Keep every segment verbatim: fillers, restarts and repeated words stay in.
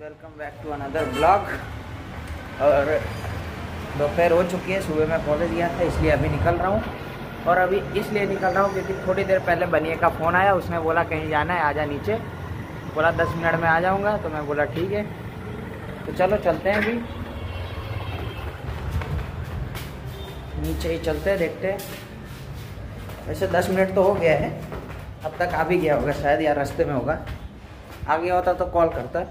Welcome back to another blog. और दोपहर हो चुकी है, सुबह मैं कॉलेज गया था इसलिए अभी निकल रहा हूँ। और अभी इसलिए निकल रहा हूँ क्योंकि थोड़ी देर पहले बनिए का फ़ोन आया। उसने बोला कहीं जाना है, आजा नीचे। बोला दस मिनट में आ जाऊँगा, तो मैं बोला ठीक है, तो चलो चलते हैं। अभी नीचे ही चलते हैं, देखते हैं। वैसे दस मिनट तो हो गया है, अब तक आ भी गया होगा शायद, या रास्ते में होगा। आ गया होता तो कॉल करता है।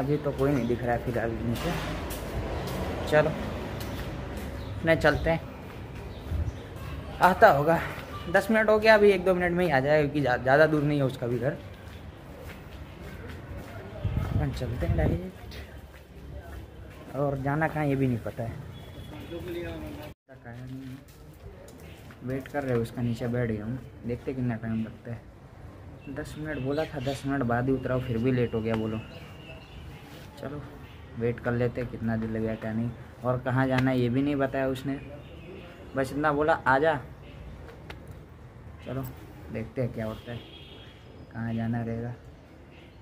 अभी तो कोई नहीं दिख रहा है फिलहाल नीचे। चलो नहीं चलते हैं, आता होगा। दस मिनट हो गया, अभी एक दो मिनट में ही आ जाएगा क्योंकि ज़्यादा दूर नहीं है उसका भी घर। अपन चलते हैं डायरेक्ट। और जाना कहाँ ये भी नहीं पता है, पता नहीं। वेट कर रहे हो उसका, नीचे बैठ गया हूँ। देखते कितना टाइम लगता है। दस मिनट बोला था, दस मिनट बाद ही उतरा, फिर भी लेट हो गया। बोलो चलो वेट कर लेते कितना देर लगेगा क्या नहीं। और कहाँ जाना है ये भी नहीं बताया उसने, बस इतना बोला आजा। चलो देखते हैं क्या होता है, कहाँ जाना रहेगा।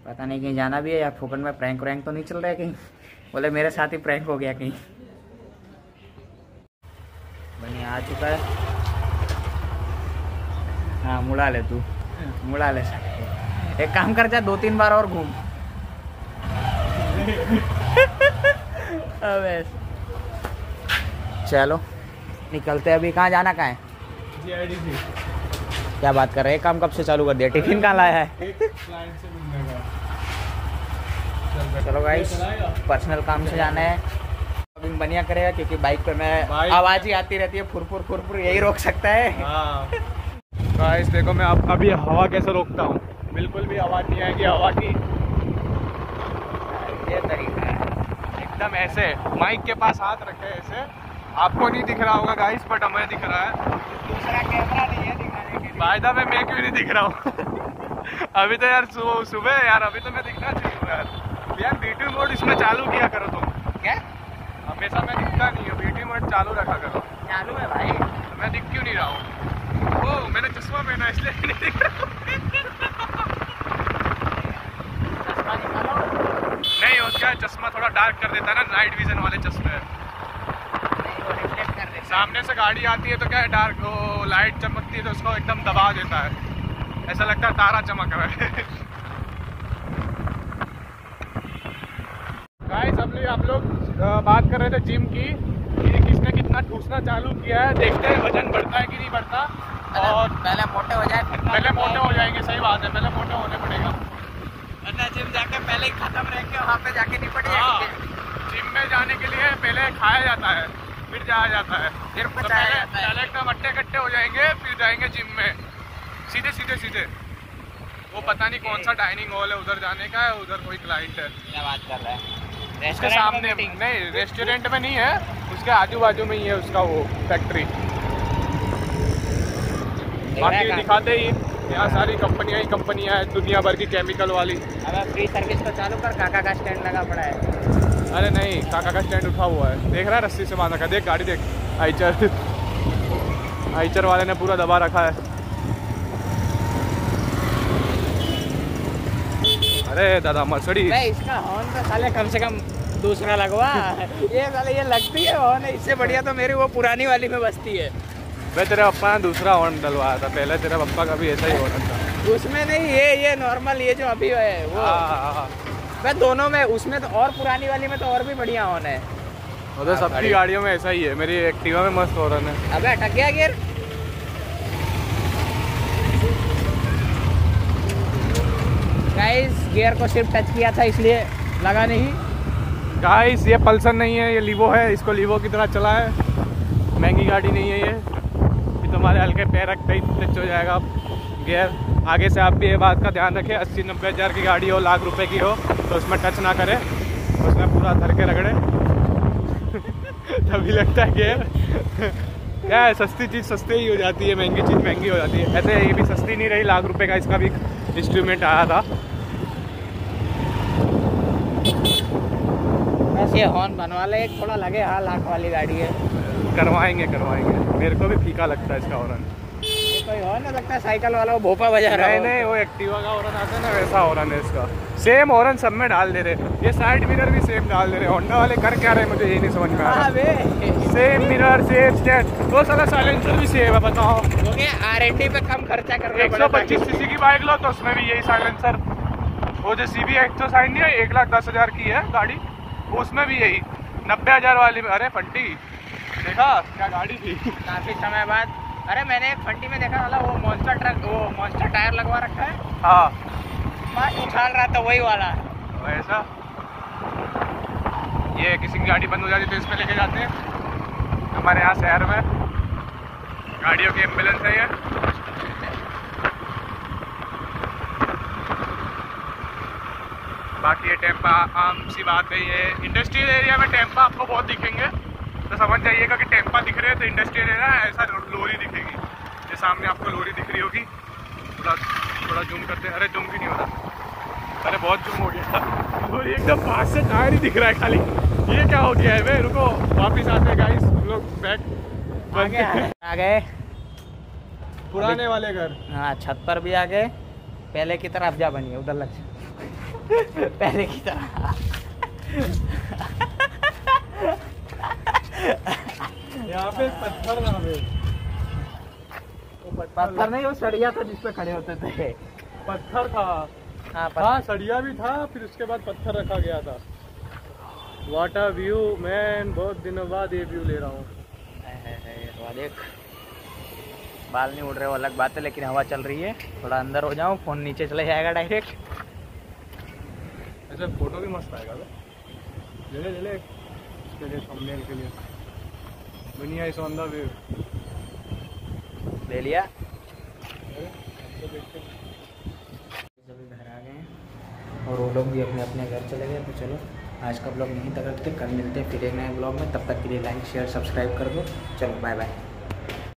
पता नहीं कहीं जाना भी है या फोकट में प्रैंक व्रैंक तो नहीं चल रहा है कहीं। बोले मेरे साथ ही प्रैंक हो गया कहीं। बनिया आ चुका है। हाँ मुड़ा ले, तू मुड़ा ले, एक काम कर जा, दो तीन बार और घूम। अबे चलो निकलते हैं। अभी कहाँ जाना कहाँ है? क्या बात कर रहे हैं, काम कब से चालू कर दिया? टिफिन कहाँ लाया है? चलो गाइस, पर्सनल काम से जाना है। अभी बनिया करेगा क्योंकि बाइक पे मैं आवाज ही आती रहती है, फुरफुर फुरफुर, यही रोक सकता है। गाइस देखो मैं अब अभी हवा कैसे रोकता हूँ, बिल्कुल भी आवाज़ नहीं आएगी हवा की। ये तरीका है, एकदम ऐसे माइक के पास हाथ रखे ऐसे। आपको नहीं दिख रहा होगा गाइस, बट हमें दिख रहा है। दूसरा कैमरा नहीं है दिखाने के लिए। बाय द वे मैं क्यों नहीं दिख रहा हूँ? अभी तो यार सुबह यार, अभी तो मैं दिखना चाहिए यार। यार बीटी मोड इसमें चालू किया करो तुम। क्या हमेशा मैं दिखता नहीं हूँ, बीटी मोड चालू रखा करो। चालू है भाई, मैं दिख क्यों नहीं रहा हूँ? ओ, मैंने चश्मा पहना इसलिए नहीं दिख रहा। चश्मा निकालो। नहीं हो क्या, चश्मा थोड़ा डार्क कर देता है ना, नाइट विजन वाले चश्मे है। सामने से गाड़ी आती है तो क्या है, डार्क वो लाइट चमकती है तो उसको एकदम दबा देता है, ऐसा लगता है तारा चमक रहा है। गाइस हम लोग आप लोग बात कर रहे थे जिम की, कि किसने कितना ठूसना चालू किया है। देखते हैं वजन बढ़ता है कि नहीं बढ़ता। और पहले मोटे हो जाए, पहले मोटे हो जाएंगे। सही बात है, पहले मोटे होने पड़ेगा, वरना जिम जाके पहले ही खत्म रहेंगे, वहाँ पे जाके नहीं पड़ेगा। जिम में जाने के लिए पहले खाया जाता है, फिर जाया जाता है, फिर तो पहले पहले एकदम अट्टे कट्टे हो जाएंगे, फिर जाएंगे जिम में सीधे सीधे सीधे। वो पता नहीं कौन सा डाइनिंग हॉल है, उधर जाने का है, उधर कोई क्लाइंट है। क्या बात कर रहा है, उसके सामने नहीं, रेस्टोरेंट में नहीं है, उसके आजू बाजू में ही है उसका वो फैक्ट्री। बाकी दिखाते ही यहाँ सारी कंपनियाँ ही कंपनियाँ हैं दुनिया भर की, केमिकल वाली। अबे फ्री सर्विस तो चालू कर, काका का स्टैंड लगा पड़ा है। अरे नहीं, काका का स्टैंड उठा हुआ है, देख रहा है रस्सी से बांधा का। देख गाड़ी देख, आइचर आइचर वाले ने पूरा दबा रखा है। अरे दादा मर्सिडीज इसका हॉर्न तो साले कम से कम दूसरा लगवा। ये साले ये लगती है हॉर्न, इससे बढ़िया तो मेरी वो पुरानी वाली में बसती है। मैं तेरे पप्पा ने दूसरा हॉर्न डलवाया था, पहले तेरे पप्पा का भी ऐसा ही हॉर्न था। उसमें नहीं, ये ये नॉर्मल ये जो अभी है वो। मैं दोनों में, उसमें तो और पुरानी वाली में तो और भी बढ़िया हॉर्न है। वो तो सबकी गाड़ियों में ऐसा ही है, मेरी एक्टिवा में मस्त हॉर्न है। अबे अटक गया गियर। गाइस गियर को सिर्फ टच किया था इसलिए लगा नहीं। गाइस ये पल्सर नहीं है, ये लीवो है। इसको लीवो की तरह चला है, महंगी गाड़ी नहीं है ये। तुम्हारे हल्के पैर रखते ही टच हो जाएगा अब गियर। आगे से आप भी ये बात का ध्यान रखें, अस्सी नब्बे हज़ार की गाड़ी हो, लाख रुपए की हो, तो उसमें टच ना करें, उसमें पूरा धर के रगड़े। तभी लगता है गियर। क्या है, सस्ती चीज़ सस्ती ही हो जाती है, महंगी चीज़ महंगी हो जाती है। ऐसे ये भी सस्ती नहीं रही, लाख रुपये का इसका भी इंस्ट्रूमेंट आया था। ये हॉर्न बनवा ले, थोड़ा लगे। हाँ लाख वाली गाड़ी है, करवाएंगे करवाएंगे। मेरे को भी फीका लगता है इसका हॉर्न। कोई और ना लगता है साइकिल वाला वो भोपा बजा रहा है। नहीं नहीं, वो एक्टिवा का हॉर्न आता है ना, वैसा हॉर्न है इसका। सेम हॉर्न सब में डाल दे रहे, ये साइड मिरर भी सेम डाल दे रहे। होंडा वाले कर क्या रहे मुझे यही नहीं समझ में आ रहा। सेम मिरर, सेम स्टैंड, वो साला साइलेंसर भी सेम है। बताओ आरएनडी पे कम खर्चा कर, एक सौ पच्चीस सीसी की बाइक लो तो उसमें भी यही साइलेंसर। वो जो सी बी एक सौ साइन है, एक लाख दस हजार की है गाड़ी, उसमें भी यही नब्बे हजार वाली। अरे फंटी देखा क्या गाड़ी थी काफी समय बाद। अरे मैंने एक फंटी में देखा वाला वो मॉन्स्टर ट्रक, वो मॉन्स्टर टायर लगवा रखा है। हाँ बस उछाल रहा था वही वाला वैसा। ये किसी की गाड़ी बंद हो जाती तो इसमें लेके जाते हैं। हमारे यहाँ शहर में गाड़ियों की एम्बुलेंस है ये। बाकी ये टेम्पा आम सी बात है, ये इंडस्ट्रियल एरिया में टेम्पा आपको बहुत दिखेंगे, तो समझ जाइएगा कि टेम्पा दिख रहे हैं तो इंडस्ट्रियल एरिया है। ऐसा लोरी दिखेगी, ये सामने आपको लोरी दिख रही होगी। थोड़ा थोड़ा जूम करते हैं। अरे जूम भी नहीं हो रहा, अरे बहुत जूम हो गया। लोरी एकदम पास से टायर ही दिख रहा है खाली, ये क्या हो गया है। वे रुको, वापिस आते हैं गाइस, लोग बैक आ गए पुराने वाले घर। हाँ छत पर भी आ गए, पहले की तरह अफजा बनी है उधर लग पहले की तरह। यहाँ पे पत्थर ना वे, पत्थर नहीं वो सड़िया था जिस पे खड़े होते थे। पत्थर था हाँ, हाँ सड़िया भी था, फिर उसके बाद पत्थर रखा गया था। व्हाट अ व्यू मैन, बहुत दिनों बाद ये व्यू ले रहा हूँ। बाल नहीं उड़ रहे वो अलग बात है, लेकिन हवा चल रही है। थोड़ा अंदर हो जाऊँ, फोन नीचे चले जाएगा डायरेक्ट। ऐसे फोटो भी मस्त आएगा ले ले ले ले इसके लिए, थंबनेल के लिए। दुनिया इज ऑन द वेव ले लिया। सभी घर आ गए हैं और वो लोग भी अपने अपने घर चले गए। तो चलो आज का ब्लॉग यहीं तक रखते, कल मिलते हैं फिर एक नए ब्लॉग में। तब तक के लिए लाइक शेयर सब्सक्राइब कर दो। चलो बाय बाय।